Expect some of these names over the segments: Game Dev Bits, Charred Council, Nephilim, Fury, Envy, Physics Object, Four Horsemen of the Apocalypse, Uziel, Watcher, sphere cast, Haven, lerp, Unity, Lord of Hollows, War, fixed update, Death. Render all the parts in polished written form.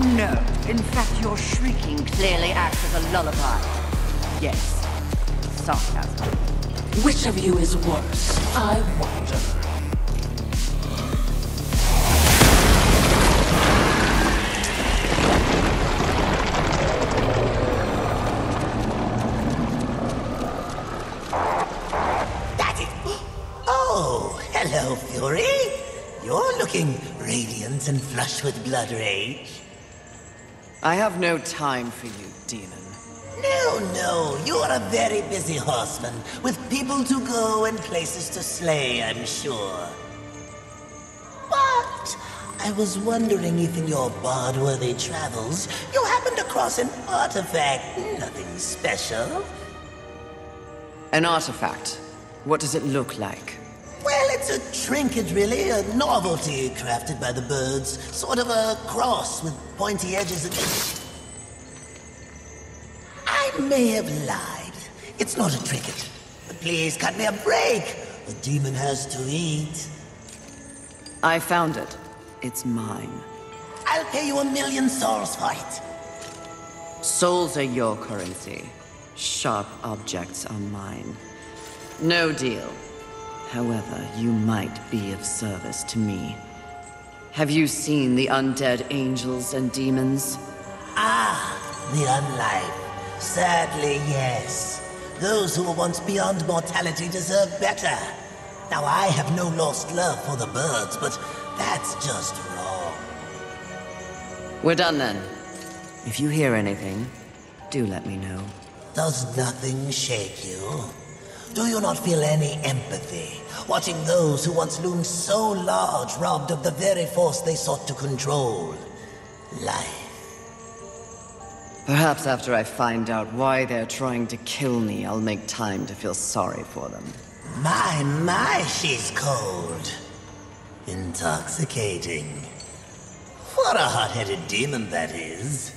No. In fact, your shrieking clearly acts as a lullaby. Yes. Sarcasm. Which of you is worse? I wonder. That is... Oh, hello, Fury. You're looking radiant and flush with blood rage. I have no time for you, demon. No, no. You're a very busy horseman, with people to go and places to slay, I'm sure. But I was wondering if in your bard-worthy travels, you happened across an artifact, nothing special. An artifact? What does it look like? Well, it's a trinket, really. A novelty crafted by the birds. Sort of a cross with pointy edges and... I may have lied. It's not a trinket. But please cut me a break. The demon has to eat. I found it. It's mine. I'll pay you 1,000,000 souls for it. Souls are your currency. Sharp objects are mine. No deal. However, you might be of service to me. Have you seen the undead angels and demons? Ah, the unlife. Sadly, yes. Those who were once beyond mortality deserve better. Now, I have no lost love for the birds, but that's just wrong. We're done then. If you hear anything, do let me know. Does nothing shake you? Do you not feel any empathy, watching those who once loomed so large robbed of the very force they sought to control? Life. Perhaps after I find out why they're trying to kill me, I'll make time to feel sorry for them. My, she's cold. Intoxicating. What a hot-headed demon that is.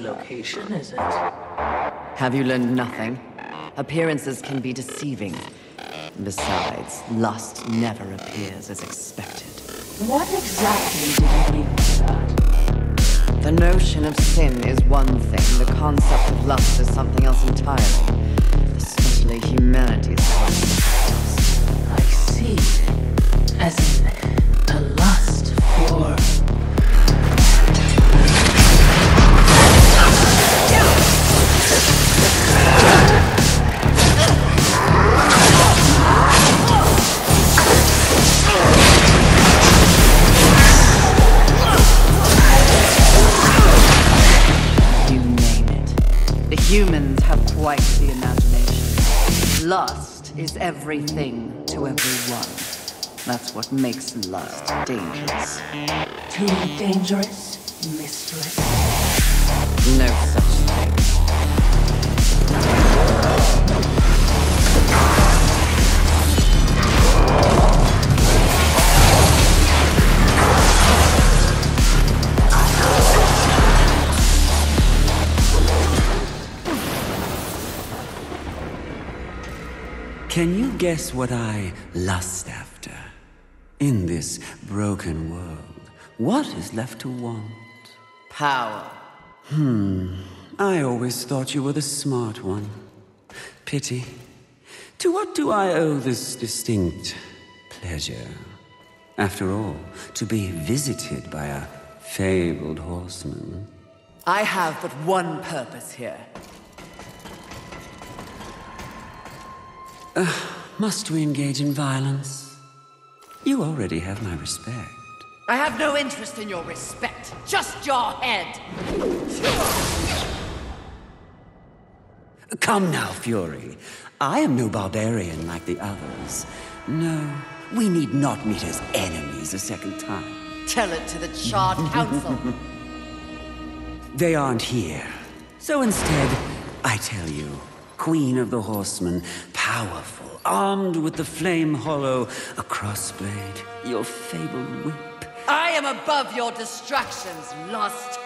Location, is it? Have you learned nothing? Appearances can be deceiving. Besides, lust never appears as expected. What exactly did you mean by that? The notion of sin is one thing. The concept of lust is something else entirely. Especially humanity's concept. I see. As in, a lust for... Humans have quite the imagination. Lust is everything to everyone. That's what makes lust dangerous. Too dangerous, mistress? No such thing. Can you guess what I lust after? In this broken world, what is left to want? Power. I always thought you were the smart one. Pity. To what do I owe this distinct pleasure? After all, to be visited by a fabled horseman. I have but one purpose here. Must we engage in violence? You already have my respect. I have no interest in your respect, just your head! Come now, Fury. I am no barbarian like the others. No, we need not meet as enemies a second time. Tell it to the Charred Council. They aren't here. So instead, I tell you, Queen of the Horsemen, powerful, armed with the flame hollow, a crossblade, your fabled whip. I am above your distractions, lust.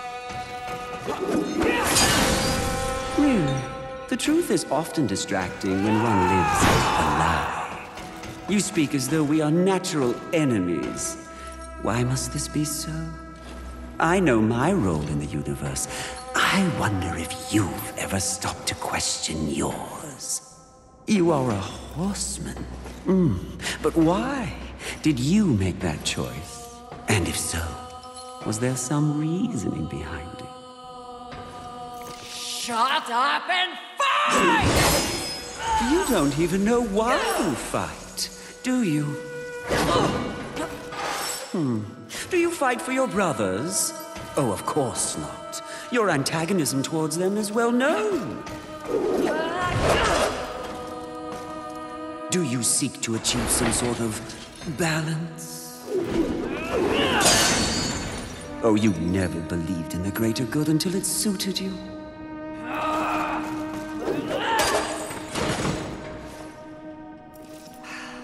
Really? The truth is often distracting when one lives a lie. You speak as though we are natural enemies. Why must this be so? I know my role in the universe. I wonder if you've ever stopped to question yours. You are a horseman. But why did you make that choice? And if so, was there some reasoning behind it? Shut up and fight! You don't even know why you fight, do you? Do you fight for your brothers? Oh, of course not. Your antagonism towards them is well known. Do you seek to achieve some sort of balance? Oh, you never believed in the greater good until it suited you.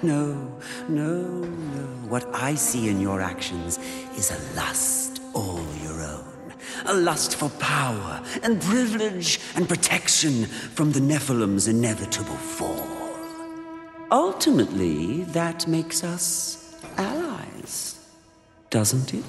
No. What I see in your actions is a lust all your own. A lust for power and privilege and protection from the Nephilim's inevitable fall. Ultimately, that makes us allies, doesn't it?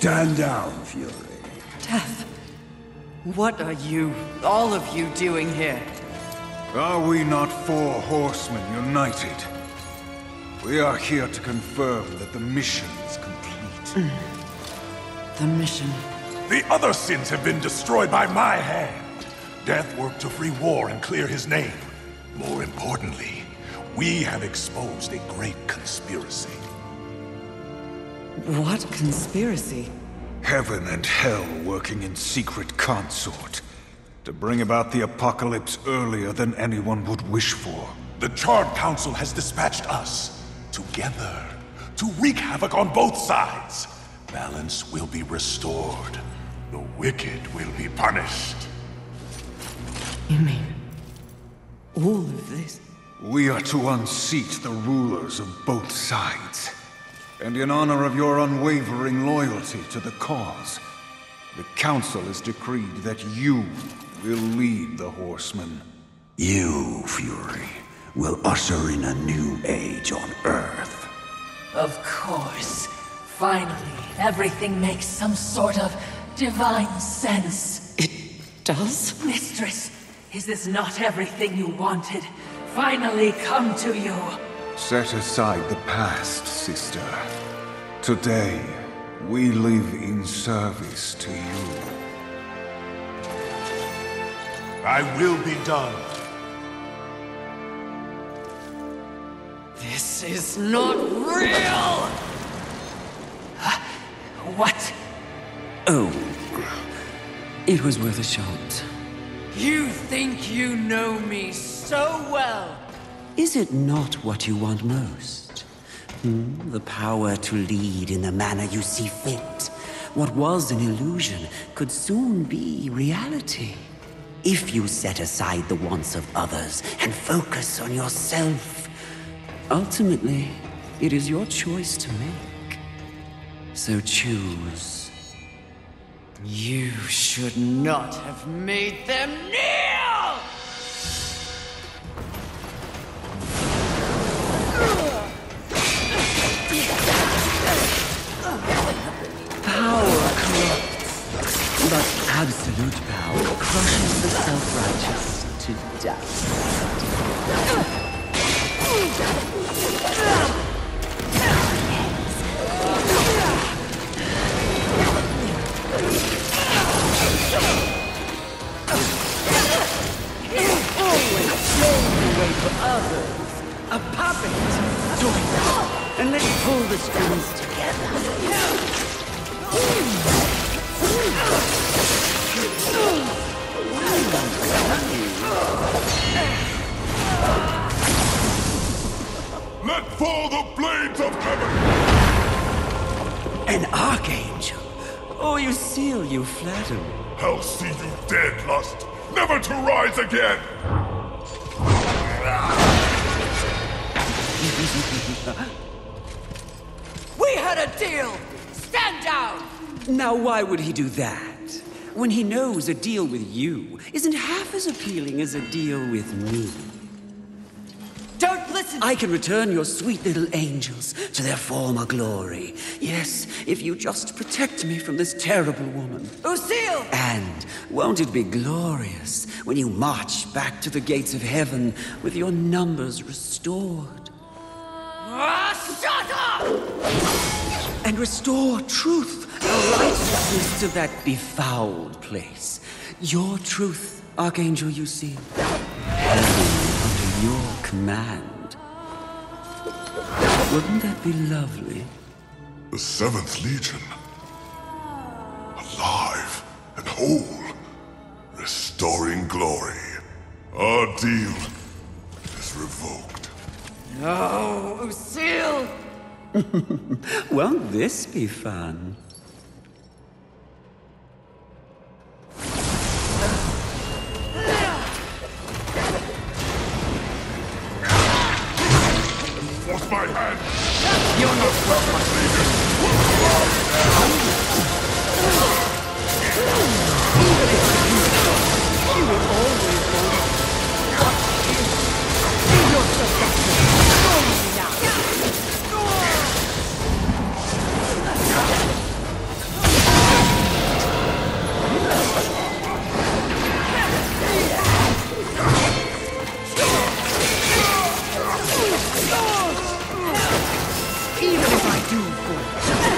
Stand down, Fury. Death, what are you, all of you, doing here? Are we not four horsemen united? We are here to confirm that the mission is complete. The mission? The other sins have been destroyed by my hand. Death worked to free War and clear his name. More importantly, we have exposed a great conspiracy. What conspiracy? Heaven and Hell working in secret consort to bring about the apocalypse earlier than anyone would wish for. The Charred Council has dispatched us, together, to wreak havoc on both sides. Balance will be restored. The wicked will be punished. You mean all of this? We are to unseat the rulers of both sides. And in honor of your unwavering loyalty to the cause, the Council has decreed that you will lead the Horsemen. You, Fury, will usher in a new age on Earth. Of course. Finally, everything makes some sort of divine sense. It does? Mistress, is this not everything you wanted? Finally come to you. Set aside the past, sister. Today, we live in service to you. I will be done. This is not real! What? Oh, it was worth a shot. You think you know me so well. Is it not what you want most? The power to lead in the manner you see fit. What was an illusion could soon be reality. If you set aside the wants of others and focus on yourself, ultimately, it is your choice to make. So choose. You should not have made them kneel! Power corrupts, but absolute power crushes the self-righteous to dust. Way for others, a puppet. Join us, and let's pull the strings together. Let fall the blades of heaven! An archangel? Oh, you seal, you flatter me. Hell see you dead, lust, never to rise again! We had a deal! Stand down! Now why would he do that? When he knows a deal with you isn't half as appealing as a deal with me. Don't listen! I can return your sweet little angels to their former glory. Yes, if you just protect me from this terrible woman. Uziel! And won't it be glorious when you march back to the gates of heaven with your numbers restored? Shut up! And restore truth and righteousness to that befouled place. Your truth, Archangel, you see. Heaven under your command. Wouldn't that be lovely? The Seventh Legion. Alive and whole. Restoring glory. Our deal is revoked. No, Uziel! Won't this be fun? Force my hand! You're not welcome! You will always want to. You're even if I do fall,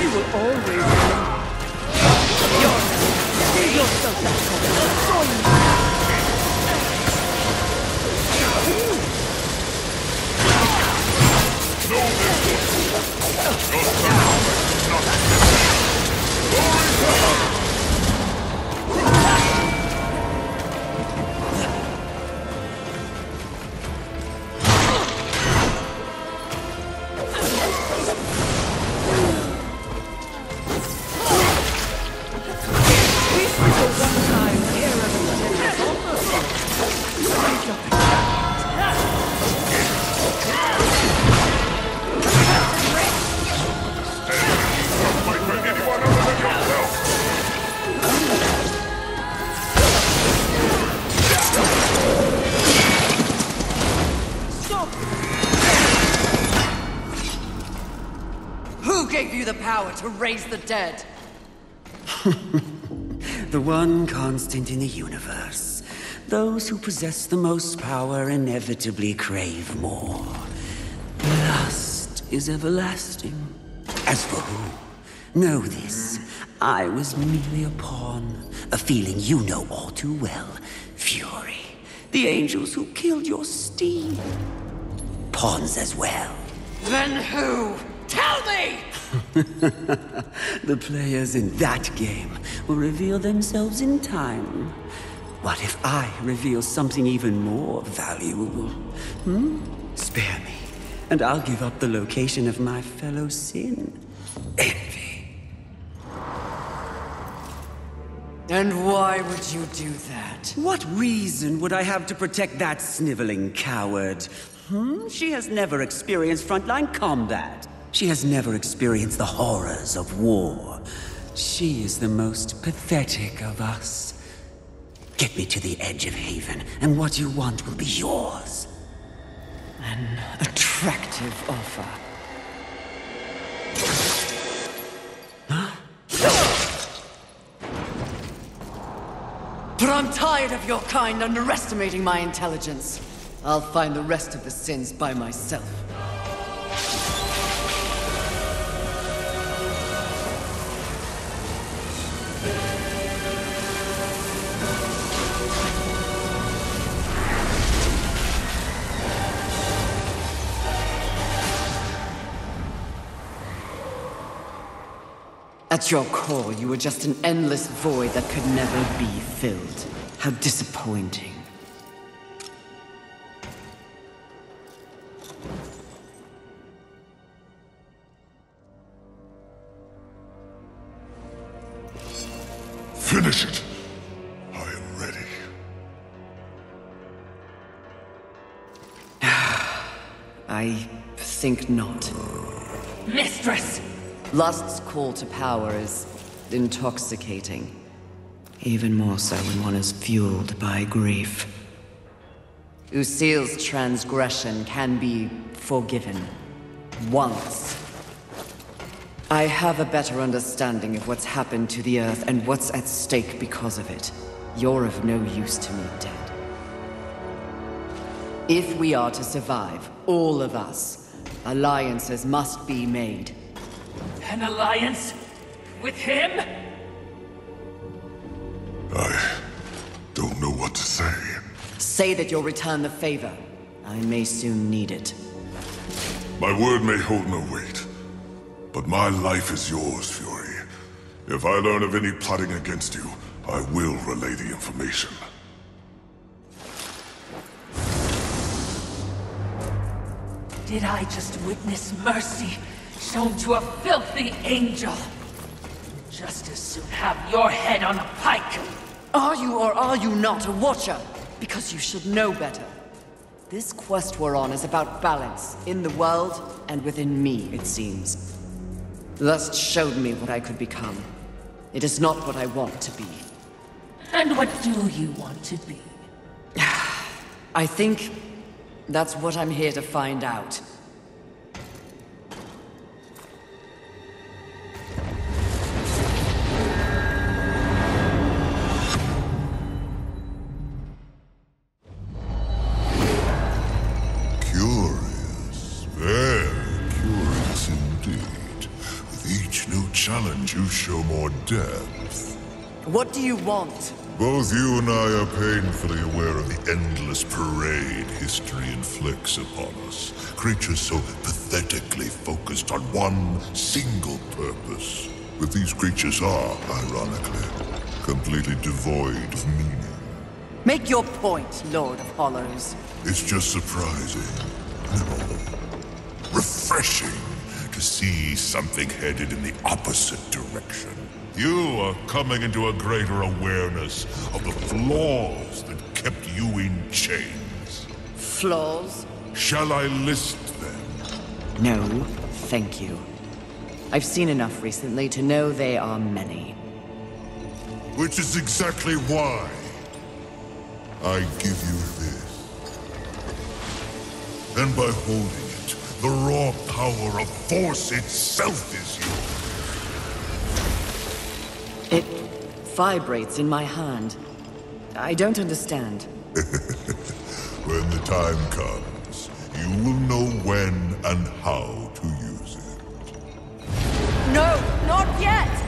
you will always win. To raise the dead. The one constant in the universe. Those who possess the most power inevitably crave more. Lust is everlasting. As for who? Know this. I was merely a pawn. A feeling you know all too well. Fury. The angels who killed your steed. Pawns as well. Then who? Tell me! The players in that game will reveal themselves in time. What if I reveal something even more valuable? Spare me, and I'll give up the location of my fellow sin. Envy. And why would you do that? What reason would I have to protect that sniveling coward? She has never experienced frontline combat. She has never experienced the horrors of war. She is the most pathetic of us. Get me to the edge of Haven, and what you want will be yours. An attractive offer. Huh? But I'm tired of your kind underestimating my intelligence. I'll find the rest of the sins by myself. At your core, you were just an endless void that could never be filled. How disappointing. Finish it. I am ready. I think not. Mistress! Lust's call to power is intoxicating. Even more so when one is fueled by grief. Uziel's transgression can be forgiven. Once. I have a better understanding of what's happened to the Earth and what's at stake because of it. You're of no use to me, Dead. If we are to survive, all of us, alliances must be made. An alliance? With him? I don't know what to say. Say that you'll return the favor. I may soon need it. My word may hold no weight, but my life is yours, Fury. If I learn of any plotting against you, I will relay the information. Did I just witness mercy? Shown to a filthy angel! Just as soon have your head on a pike! Are you or are you not a Watcher? Because you should know better. This quest we're on is about balance, in the world and within me, it seems. Lust showed me what I could become. It is not what I want to be. And what do you want to be? I think that's what I'm here to find out. You show more depth. What do you want? Both you and I are painfully aware of the endless parade history inflicts upon us. Creatures so pathetically focused on one single purpose. But these creatures are, ironically, completely devoid of meaning. Make your point, Lord of Hollows. It's just surprising, refreshing. See something headed in the opposite direction. You are coming into a greater awareness of the flaws that kept you in chains. Flaws? Shall I list them? No, thank you. I've seen enough recently to know they are many. Which is exactly why I give you this. And by holding the raw power of force itself is you. It vibrates in my hand. I don't understand. When the time comes, you will know when and how to use it. No, not yet!